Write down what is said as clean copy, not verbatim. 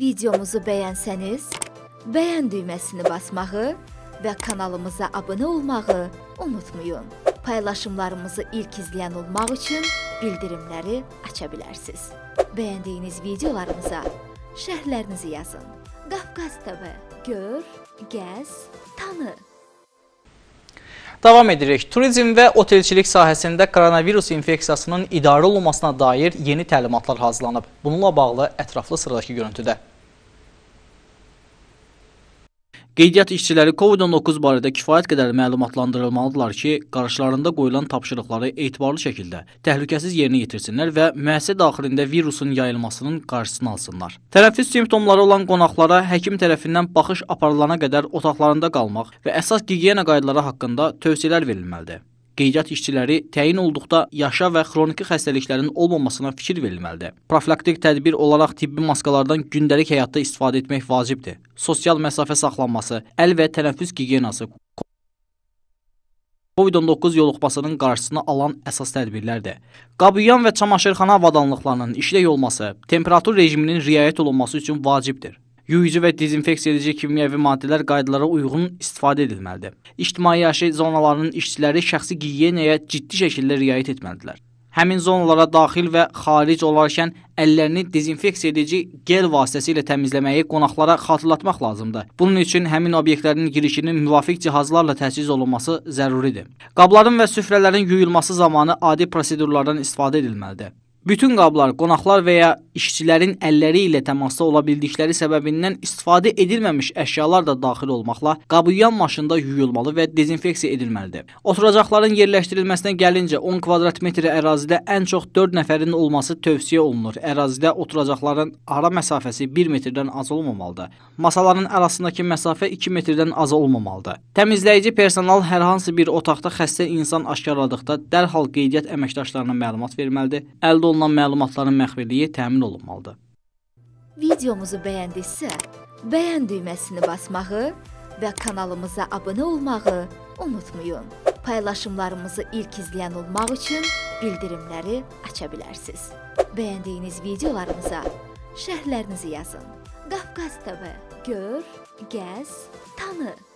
Videomuzu beğenseniz, beğen düyməsini basmağı və kanalımıza abunə olmağı unutmayın. Paylaşımlarımızı ilk izləyən olmaq üçün bildirimləri aça bilərsiniz. Bəyəndiyiniz videolarımıza şərhlərinizi yazın. Qafqaz TV. Gör, gəz, tanı. Davam edirik. Turizm və otelçilik sahəsində koronavirus infeksiyasının idarə olunmasına dair yeni təlimatlar hazırlanıb. Bununla bağlı ətraflı sıradakı görüntüdə. Qeydiyyat işçiləri COVID-19 barədə kifayət qədər məlumatlandırılmalıdırlar ki, qarşılarında qoyulan tapşırıqları etibarlı şəkildə təhlükəsiz yerinə yetirsinlər və müəssisə daxilində virusun yayılmasının qarşısını alsınlar. Tənəffüs simptomları olan qonaqlara həkim tərəfindən baxış aparılana qədər otaqlarında qalmaq və əsas gigiyena qaydaları haqqında tövsiyələr verilməlidir. Qeydiyyat işçiləri təyin olduqda yaşa və xroniki xəstəliklərin olmamasına fikir verilməlidir. Profilaktik tədbir olaraq tibbi maskalardan gündəlik həyatda istifadə etmək vacibdir. Sosial məsafə saxlanması, əl və tənəffüs gigiyenası, COVID-19 yoluxmasının qarşısını alan əsas tədbirlərdir. Qabüyan və çamaşırxana avadanlıqlarının işlək olması, temperatur rejiminin riayət olunması üçün vacibdir. Yuyucu və dezinfeksiya edici kimyəvi maddələr qaydalara uyğun istifadə edilməlidir. İctimai yaşayış zonalarının işçiləri şəxsi gigiyenaya ciddi şəkildə riayət etməlidirlər. Həmin zonalara daxil və xaric olarkən əllərini dezinfeksiya edici gel vasitəsilə təmizləməyi qonaqlara xatırlatmaq lazımdır. Bunun üçün həmin obyektlərin girişinin müvafiq cihazlarla təchiz olunması zəruridir. Qabların və süfrələrin yuyulması zamanı adi prosedurlardan istifadə edilməlidir. Bütün qablar qonaqlar və ya işçilərin əlləri ilə təmasda ola bildikləri səbəbindən istifadə edilməmiş əşyalar da daxil olmaqla qabıyan maşında yuyulmalı və dezinfeksiya edilməlidir. Oturacaqların yerləşdirilməsinə gəlincə 10 kvadrat metr ərazidə ən çox 4 nəfərin olması tövsiyə olunur. Ərazidə oturacaqların ara məsafəsi 1 metrdən az olmamalıdır. Masaların arasındakı məsafə 2 metrdən az olmamalıdır. Təmizləyici personal hər hansı bir otaqda xəstə insan aşkarladıqda dərhal qeydiyyat əməkdaşlarına məlumat verməlidir. Əldə olunan məlumatların məxfiliyi təmin olunmalıdır. Videomuzu bəyəndisə, beğen düyməsini basmağı və kanalımıza abunə olmağı unutmayın. Paylaşımlarımızı ilk izləyən olmaq üçün bildirimləri aça bilərsiniz. Bəyəndiyiniz videolarımıza şərhlərinizi yazın. Qafqaz TV. Gör, gəz, tanı.